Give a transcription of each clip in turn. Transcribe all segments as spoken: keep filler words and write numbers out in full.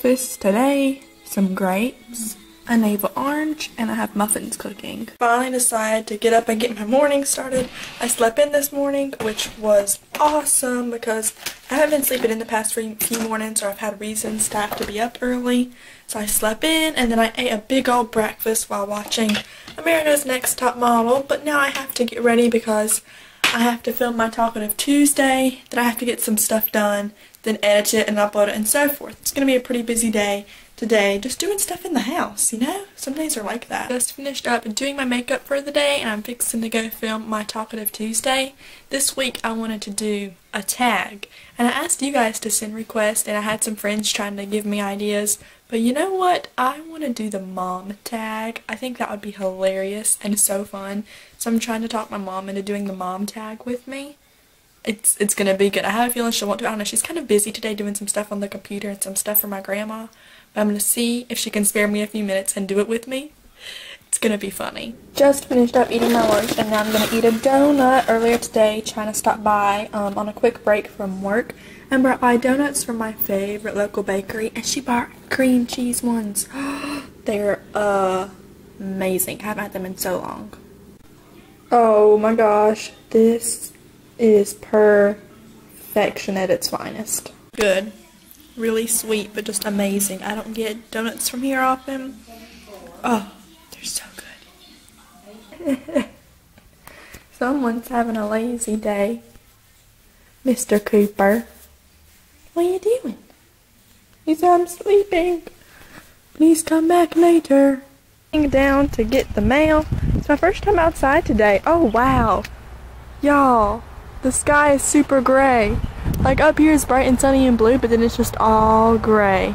breakfast today, some grapes, a navel orange, and I have muffins cooking. Finally decided to get up and get my morning started. I slept in this morning, which was awesome because I haven't been sleeping in the past few mornings, or I've had reasons to have to be up early. So I slept in, and then I ate a big old breakfast while watching America's Next Top Model. But now I have to get ready because I have to film my Talkative Tuesday, then I have to get some stuff done, then edit it and upload it and so forth. It's going to be a pretty busy day today, just doing stuff in the house, you know? Some days are like that. Just finished up doing my makeup for the day, and I'm fixing to go film my Talkative Tuesday. This week I wanted to do a tag, and I asked you guys to send requests, and I had some friends trying to give me ideas, but you know what? I want to do the mom tag. I think that would be hilarious and so fun. So I'm trying to talk my mom into doing the mom tag with me. It's it's gonna be good. I have a feeling she'll want to. I don't know, she's kind of busy today doing some stuff on the computer and some stuff for my grandma. But I'm gonna see if she can spare me a few minutes and do it with me. It's gonna be funny. Just finished up eating my lunch, and now I'm gonna eat a donut. Earlier today, China stopped by um, on a quick break from work and brought by donuts from my favorite local bakery, and she bought cream cheese ones. They're uh, amazing. I haven't had them in so long. Oh my gosh, this is perfection at its finest. Good. Really sweet, but just amazing. I don't get donuts from here often. Oh, they're so good. Someone's having a lazy day. Mister Cooper, what are you doing? He said, I'm sleeping. Please come back later. Down to get the mail. It's my first time outside today. Oh, wow. Y'all, the sky is super gray. Like, up here is bright and sunny and blue, but then it's just all gray.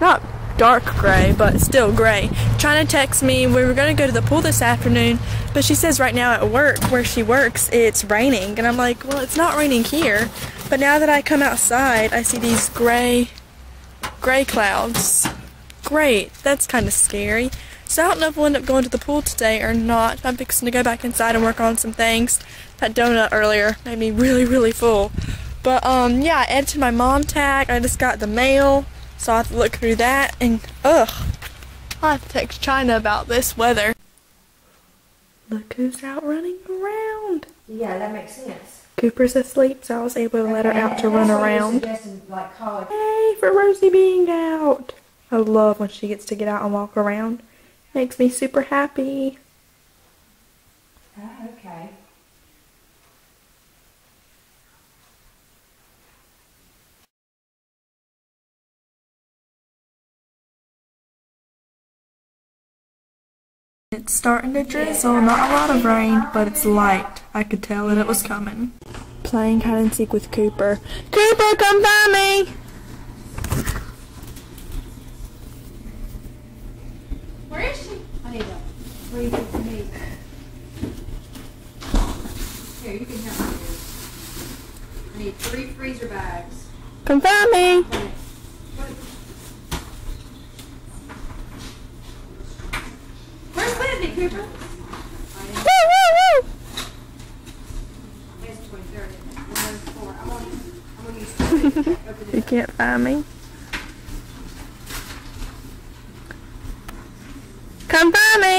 Not dark gray, but still gray. Trying to text me. We were going to go to the pool this afternoon, but she says right now at work, where she works, it's raining. And I'm like, well, it's not raining here. But now that I come outside, I see these gray, gray clouds. Great. That's kind of scary. So I don't know if we'll end up going to the pool today or not. I'm fixing to go back inside and work on some things. That donut earlier made me really, really full. But, um, yeah, I added to my mom tag. I just got the mail, so I'll have to look through that. And, ugh, I'll have to text China about this weather. Look who's out running around. Yeah, that makes sense. Cooper's asleep, so I was able to okay, let her out to run around. Like, hey, for Rosie being out. I love when she gets to get out and walk around. Makes me super happy. Oh, okay. It's starting to drizzle, not a lot of rain, but it's light. I could tell that it was coming. Playing hide and seek with Cooper. Cooper, come find me! Where is she? I need her. Where you get to me? Here, you can help me. I need three freezer bags. Come find me! Where's Whitney, Cooper? Woo, woo, woo! You can't find me. Come find me!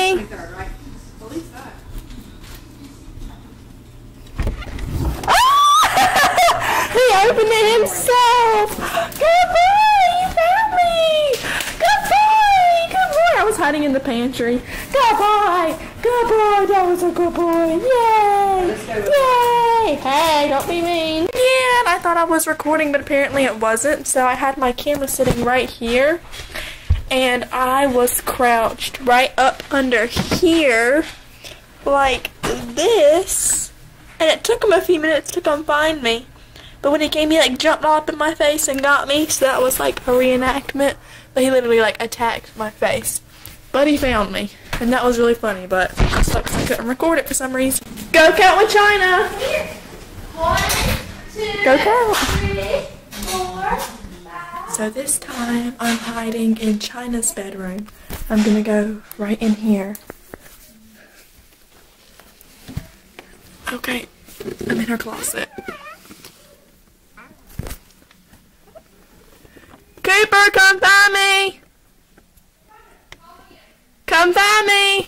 Ah! He opened it himself! Good boy! You found me! Good boy! Good boy! I was hiding in the pantry. Good boy! Good boy! That was a good boy! Yay! Yay! Hey, don't be mean! Yeah, I thought I was recording, but apparently it wasn't, so I had my camera sitting right here. And I was crouched right up under here, like this, and it took him a few minutes to come find me, but when he came, he like jumped up in my face and got me, so that was like a reenactment, but he literally like attacked my face, but he found me, and that was really funny, but I sucked, I couldn't record it for some reason. Go count with China! One, two, Go count. three, four. So this time, I'm hiding in China's bedroom. I'm gonna go right in here. Okay, I'm in her closet. Cooper, Mama, come find me! Come find me!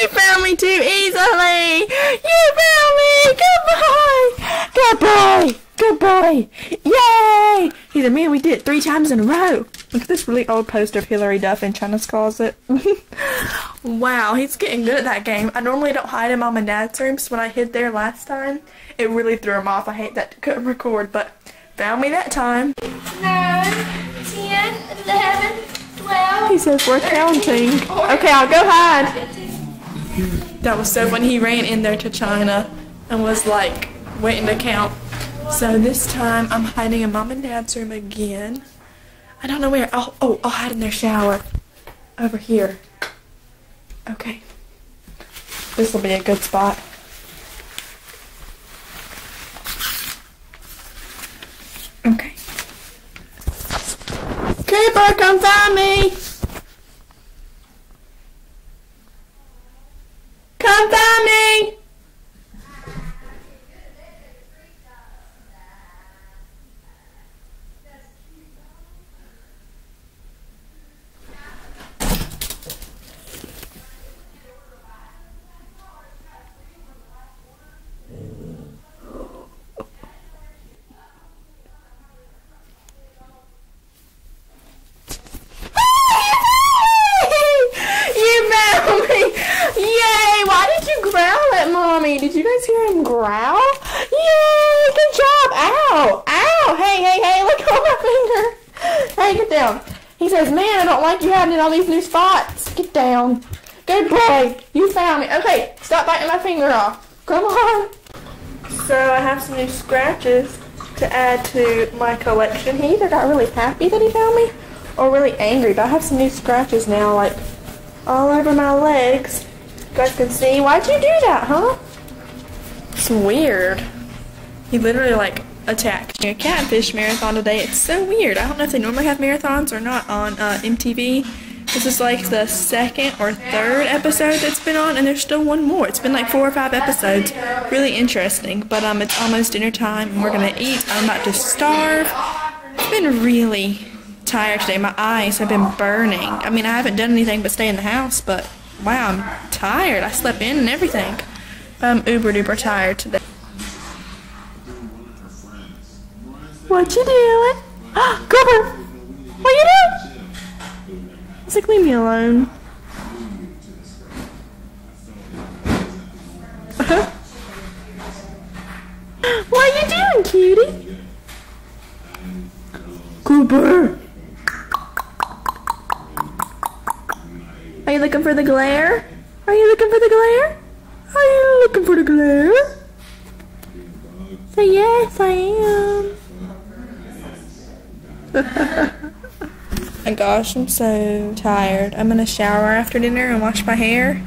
You found me too easily! You found me! Good boy! Good boy! Good boy! Yay! He's a man, we did it three times in a row! Look at this really old poster of Hillary Duff in China's closet. Wow, he's getting good at that game. I normally don't hide in Mom and Dad's room, so when I hid there last time, it really threw him off. I hate that couldn't record, but found me that time. nine, ten, eleven, twelve, he says we're counting. Okay, I'll go hide. That was so when he ran in there to China and was like waiting to count. So this time I'm hiding in Mom and Dad's room again. I don't know where. Oh, oh, I'll hide in their shower. Over here. Okay. This will be a good spot. Okay. Creeper, come find me! Come find me! Did you guys hear him growl? Yay! Good job! Ow! Ow! Hey, hey, hey! Look on my finger! Hey, get down. He says, man, I don't like you hiding in all these new spots. Get down. Good boy! You found me. Okay, stop biting my finger off. Come on! So, I have some new scratches to add to my collection. He either got really happy that he found me or really angry, but I have some new scratches now, like, all over my legs. You guys can see. Why'd you do that, huh? It's weird. He literally like attacked me. A catfish marathon today. It's so weird. I don't know if they normally have marathons or not on uh, M T V. This is like the second or third episode that's been on, and there's still one more. It's been like four or five episodes. Really interesting. But um, it's almost dinner time, and we're gonna eat. I'm about to starve. I've been really tired today. My eyes have been burning. I mean, I haven't done anything but stay in the house, but wow, I'm tired. I slept in and everything. I'm uber duper tired today. What you doing? Ah, Cooper! What you doing? He's like, leave me alone. What you doing, cutie? Cooper! Are you looking for the glare? Are you looking for the glare? Are you looking for the glare? Say yes, I am. My gosh, I'm so tired. I'm gonna shower after dinner and wash my hair.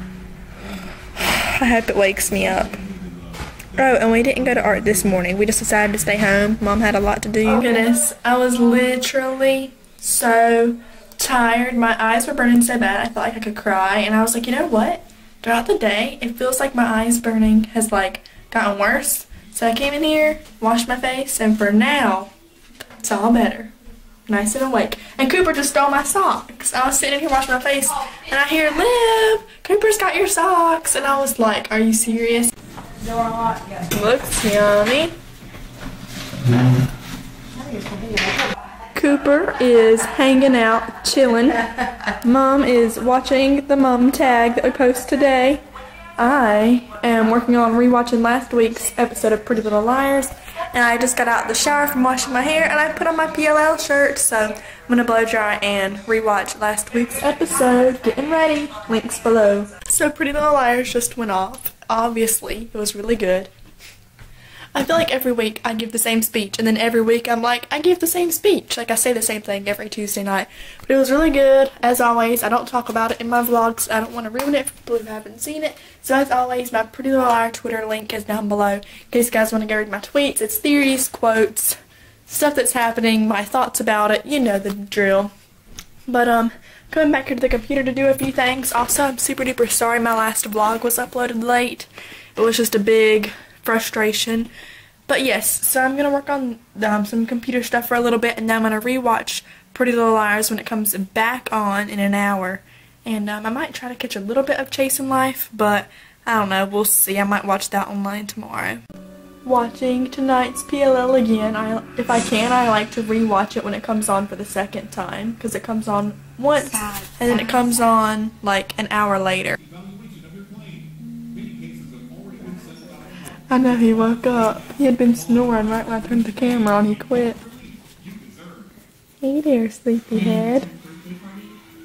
I hope it wakes me up. Oh, and we didn't go to art this morning. We just decided to stay home. Mom had a lot to do. Oh, goodness. I was literally so tired. My eyes were burning so bad. I felt like I could cry. And I was like, you know what? Throughout the day, it feels like my eyes burning has, like, gotten worse. So I came in here, washed my face, and for now, it's all better. Nice and awake. And Cooper just stole my socks. I was sitting here washing my face, and I hear, Liv, Cooper's got your socks. And I was like, are you serious? Looks yummy. Cooper is hanging out, chilling. Mom is watching the mom tag that we post today. I am working on rewatching last week's episode of Pretty Little Liars, and I just got out of the shower from washing my hair, and I put on my P L L shirt, so I'm gonna blow dry and rewatch last week's episode. Getting ready. Links below. So Pretty Little Liars just went off. Obviously, it was really good. I feel like every week I give the same speech, and then every week I'm like, I give the same speech. Like, I say the same thing every Tuesday night. But it was really good, as always. I don't talk about it in my vlogs. I don't want to ruin it for people who haven't seen it. So, as always, my Pretty Little Liar Twitter link is down below. In case you guys want to go read my tweets, it's theories, quotes, stuff that's happening, my thoughts about it. You know the drill. But, um, Coming back here to the computer to do a few things. Also, I'm super duper sorry my last vlog was uploaded late. It was just a big frustration. But yes, so I'm going to work on um, some computer stuff for a little bit, and then I'm going to rewatch Pretty Little Liars when it comes back on in an hour. And um, I might try to catch a little bit of Chasing Life, but I don't know. We'll see. I might watch that online tomorrow. Watching tonight's P L L again. I, if I can, I like to rewatch it when it comes on for the second time, because it comes on once and then it comes on like an hour later. I know he woke up. He had been snoring right when I turned the camera on. He quit. Hey there, sleepyhead.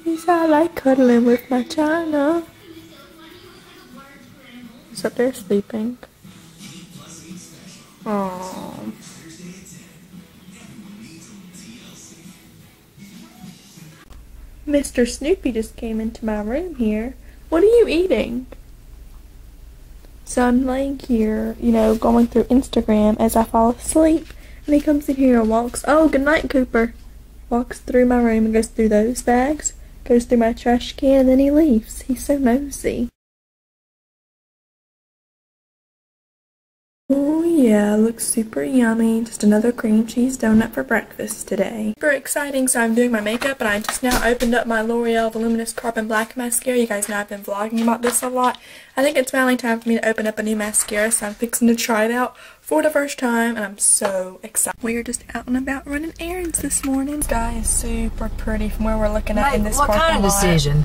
Yes, I like cuddling with my china. He's up there sleeping. Aww. Mister Snoopy just came into my room here. What are you eating? So I'm laying here, you know, going through Instagram as I fall asleep. And he comes in here and walks. Oh, good night, Cooper. Walks through my room and goes through those bags. Goes through my trash can, and then he leaves. He's so nosy. Oh yeah, looks super yummy. Just another cream cheese donut for breakfast today. Super exciting, so I'm doing my makeup, and I just now opened up my L'Oreal Voluminous Carbon Black Mascara. You guys know I've been vlogging about this a lot. I think it's finally time for me to open up a new mascara, so I'm fixing to try it out for the first time, and I'm so excited. We are just out and about running errands this morning. This guy is super pretty from where we're looking at in this parking lot. What kind of decision?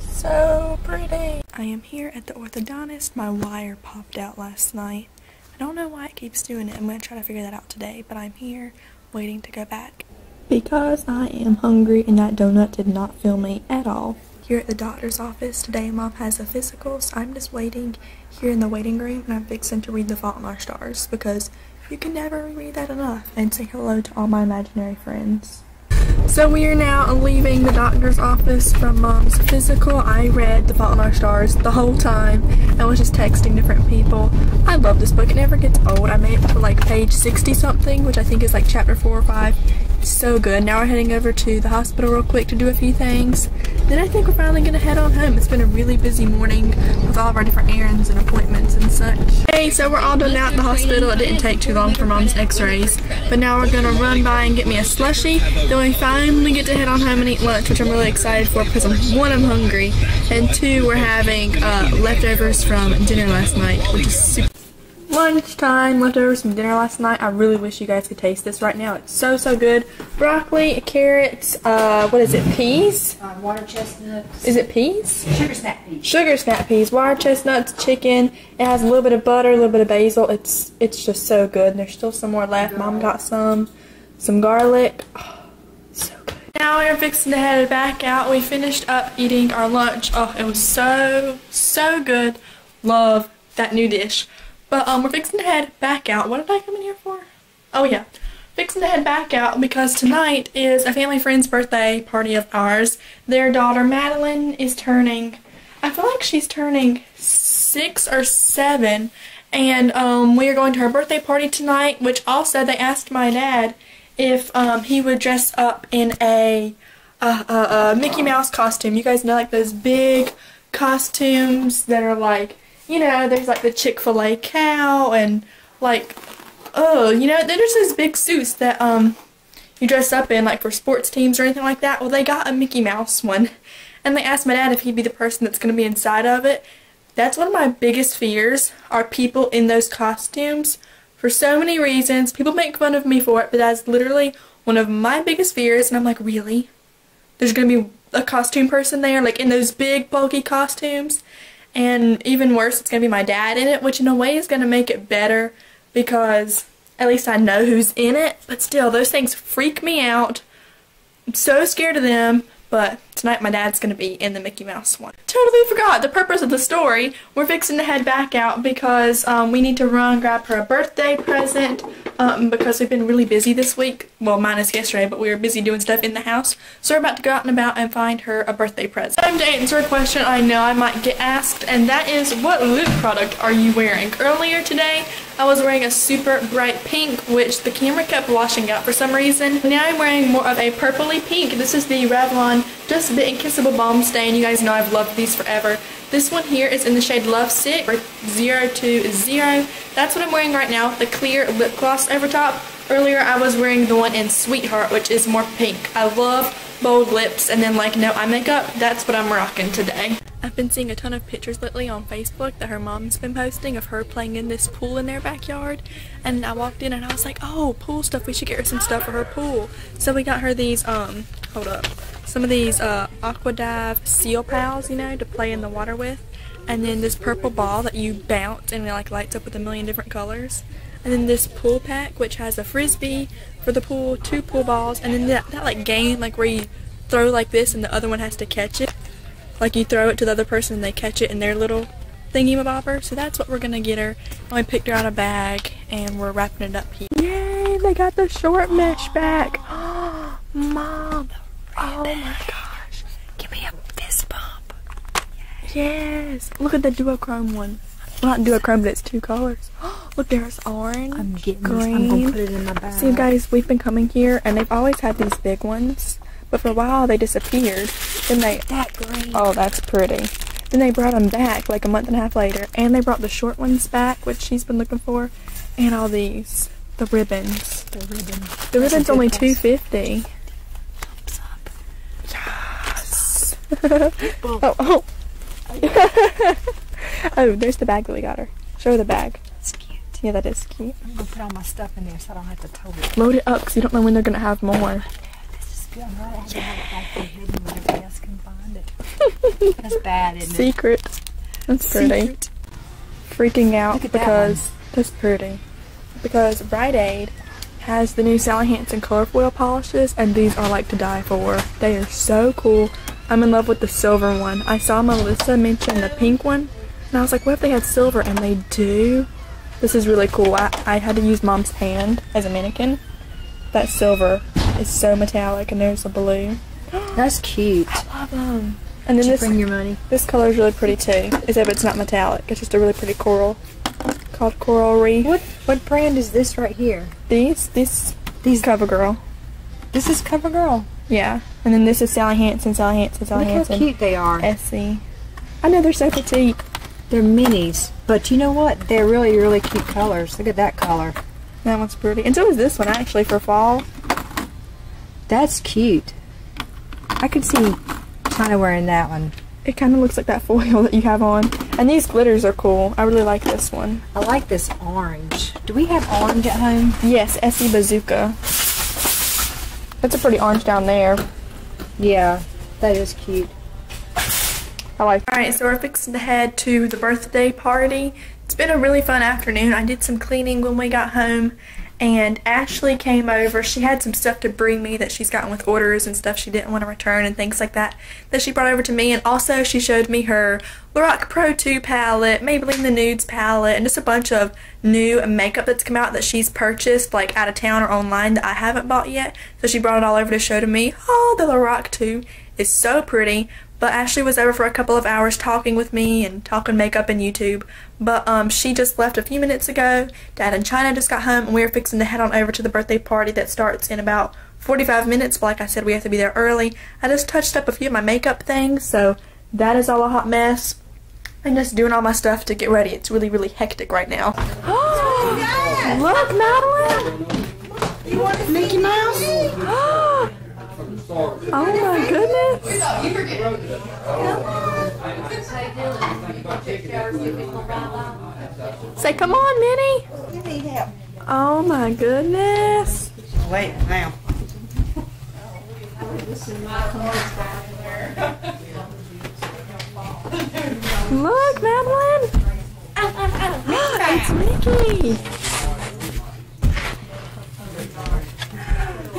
So pretty. I am here at the orthodontist. My wire popped out last night. I don't know why it keeps doing it. I'm going to try to figure that out today, but I'm here waiting to go back. Because I am hungry, and that donut did not fill me at all. Here at the doctor's office today, Mom has a physical, so I'm just waiting here in the waiting room, and I'm fixing to read The Fault in Our Stars, because you can never read that enough. And say hello to all my imaginary friends. So we are now leaving the doctor's office from Mom's physical. I read The Fault in Our Stars the whole time and was just texting different people. I love this book. It never gets old. I made it to like page sixty something, which I think is like chapter four or five. It's so good. Now we're heading over to the hospital real quick to do a few things. Then I think we're finally going to head on home. It's been a really busy morning with all of our different errands and appointments and such. Hey, so we're all done out in the hospital. It didn't take too long for Mom's x-rays. But now we're going to run by and get me a slushie. Then we finally get to head on home and eat lunch, which I'm really excited for because I'm, one, I'm hungry, and two, we're having uh, leftovers from dinner last night, which is super. Lunchtime, leftovers from dinner last night. I really wish you guys could taste this right now. It's so, so good. Broccoli, carrots, uh, what is it, peas? Uh, water chestnuts. Is it peas? Sugar snap peas. Sugar snap peas, water chestnuts, chicken. It has a little bit of butter, a little bit of basil. It's it's just so good. And there's still some more left. Mom got some, some garlic. Oh, so good. Now we're fixing to head back out. We finished up eating our lunch. Oh, it was so, so good. Love that new dish. But um, we're fixing to head back out. What did I come in here for? Oh yeah, fixing to head back out because tonight is a family friend's birthday party of ours. Their daughter Madeline is turning, I feel like she's turning six or seven, and um, we are going to her birthday party tonight. Which also they asked my dad if um, he would dress up in a uh, uh, uh, Mickey Mouse costume. You guys know like those big costumes that are like, you know, there's like the Chick-fil-A cow and like, oh, you know, there's those big suits that um you dress up in like for sports teams or anything like that. Well, they got a Mickey Mouse one, and they asked my dad if he'd be the person that's going to be inside of it. That's one of my biggest fears, are people in those costumes, for so many reasons. People make fun of me for it, but that's literally one of my biggest fears, and I'm like, really? There's going to be a costume person there, like in those big bulky costumes? And even worse, it's going to be my dad in it, which in a way is going to make it better because at least I know who's in it. But still, those things freak me out. I'm so scared of them, but tonight my dad's going to be in the Mickey Mouse one. Totally forgot the purpose of the story. We're fixing to head back out because um, we need to run grab her a birthday present. um, because we've been really busy this week. Well, minus yesterday, but we were busy doing stuff in the house. So we're about to go out and about and find her a birthday present. Time to answer a question I know I might get asked, and that is, what lip product are you wearing? Earlier today, I was wearing a super bright pink, which the camera kept washing out for some reason. Now I'm wearing more of a purpley pink. This is the Revlon Just the Inkissable Balm Stain. You guys know I've loved these forever. This one here is in the shade Lovesick or zero two zero. That's what I'm wearing right now, the clear lip gloss over top. Earlier I was wearing the one in Sweetheart, which is more pink. I love bold lips and then like no eye makeup. That's what I'm rocking today. I've been seeing a ton of pictures lately on Facebook that her mom's been posting of her playing in this pool in their backyard, and I walked in and I was like, oh, pool stuff, we should get her some stuff for her pool. So we got her these, um, hold up, some of these uh, Aquadive Seal Pals, you know, to play in the water with, and then this purple ball that you bounce and it like lights up with a million different colors. And then this pool pack, which has a frisbee for the pool, two pool balls, and then that, that like game like where you throw like this and the other one has to catch it. Like you throw it to the other person and they catch it in their little thingy-ma-bopper. So that's what we're gonna get her. And we picked her out a bag and we're wrapping it up here. Yay, they got the short mesh back. Oh, Mom. Oh my gosh. Give me a fist bump. Yes. Look at the duochrome one. Well, not duochrome, but it's two colors. Look, there's orange, I'm getting green. This. I'm gonna put it in my bag. See, you guys, we've been coming here, and they've always had these big ones, but for a while they disappeared. Then they that green. Oh, that's pretty. Then they brought them back like a month and a half later, and they brought the short ones back, which she's been looking for, and all these, the ribbons. The ribbon. The ribbon's only two fifty. Thumbs up. Yes. Oh, oh. Oh, oh, there's the bag that we got her. Show her the bag. It's cute. Yeah, that is cute. I'm going to put all my stuff in there so I don't have to tote it. Load it up because you don't know when they're going to have more. This is good. I'm glad I have to have it back there hidden where everybody else can find it. That's bad, isn't it? Secret. That's pretty. Secret. Freaking out because that that's pretty. Because Rite Aid has the new Sally Hansen Colorfoil polishes, and these are like to die for. They are so cool. I'm in love with the silver one. I saw Melissa mention the pink one. And I was like, what if they had silver? And they do. This is really cool. I, I had to use Mom's hand as a mannequin. That silver is so metallic. And there's the blue. That's cute. I love them. And then Did this, you bring your money? This color is really pretty too. Except it's not metallic. It's just a really pretty coral. Called Coral Reef. What what brand is this right here? These? These? These Cover Girl. This is Cover Girl? Yeah. And then this is Sally Hansen, Sally Hansen, Sally Look Hansen. Look how cute they are. Essie. I know they're so petite. They're minis, but you know what? They're really, really cute colors. Look at that color. That one's pretty. And so is this one, actually, for fall. That's cute. I could see China wearing that one. It kind of looks like that foil that you have on. And these glitters are cool. I really like this one. I like this orange. Do we have orange at home? Yes, Essie Bazooka. That's a pretty orange down there. Yeah, that is cute. Alright, so we're fixing to head to the birthday party. It's been a really fun afternoon. I did some cleaning when we got home, and Ashley came over. She had some stuff to bring me that she's gotten with orders and stuff she didn't want to return and things like that that she brought over to me. And also she showed me her Lorac Pro two palette, Maybelline the Nudes palette, and just a bunch of new makeup that's come out that she's purchased like out of town or online that I haven't bought yet. So she brought it all over to show to me. Oh, the Lorac two is so pretty. But Ashley was over for a couple of hours talking with me and talking makeup and YouTube. But um, she just left a few minutes ago. Dad and China just got home, and we were fixing to head on over to the birthday party that starts in about forty-five minutes. But like I said, we have to be there early. I just touched up a few of my makeup things, so that is all a hot mess. I'm just doing all my stuff to get ready. It's really, really hectic right now. Oh, yes. Look, Madeline! You want Mickey Mouse? Oh! Oh my goodness! Come on. Say come on, Minnie! You need help. Oh my goodness! Wait, now. Look, Madeline! It's Mickey!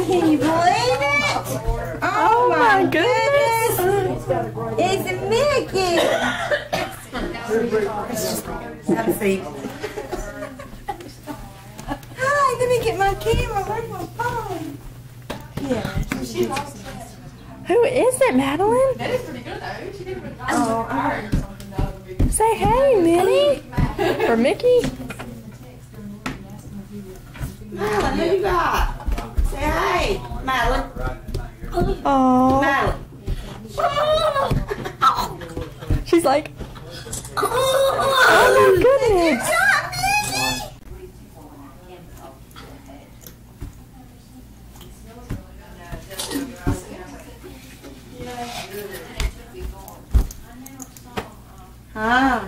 Can you believe it? Oh, oh my, my goodness. goodness! It's Mickey! Have a seat. Hi, let me look at my camera. Where's my phone? Yeah. She lost it. Who is it, Madeline? That is pretty good, though. She didn't oh, I don't. Say hey, Minnie. Or Mickey. Madeline, who you got? Say hey, Madeline. Oh. Madeline. Oh. She's like, oh my goodness. Ah.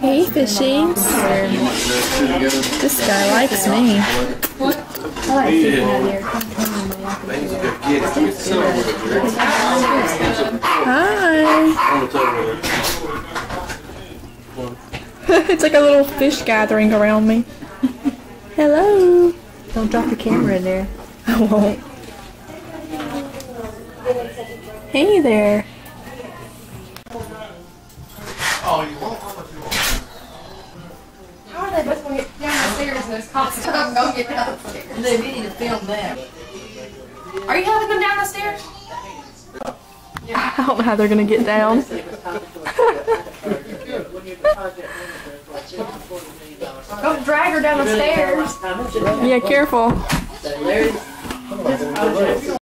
Hey, fishies. This guy likes me. What? I like sitting out here. Hi. It's like a little fish gathering around me. Hello. Don't drop the camera in there. I won't. Hey there. How are they both going to get down the stairs and those cops don't go get down the stairs? They need to film that. Are you having them down the stairs? Yeah. I don't know how they're going to get down. Don't drag her down the stairs. Yeah, careful.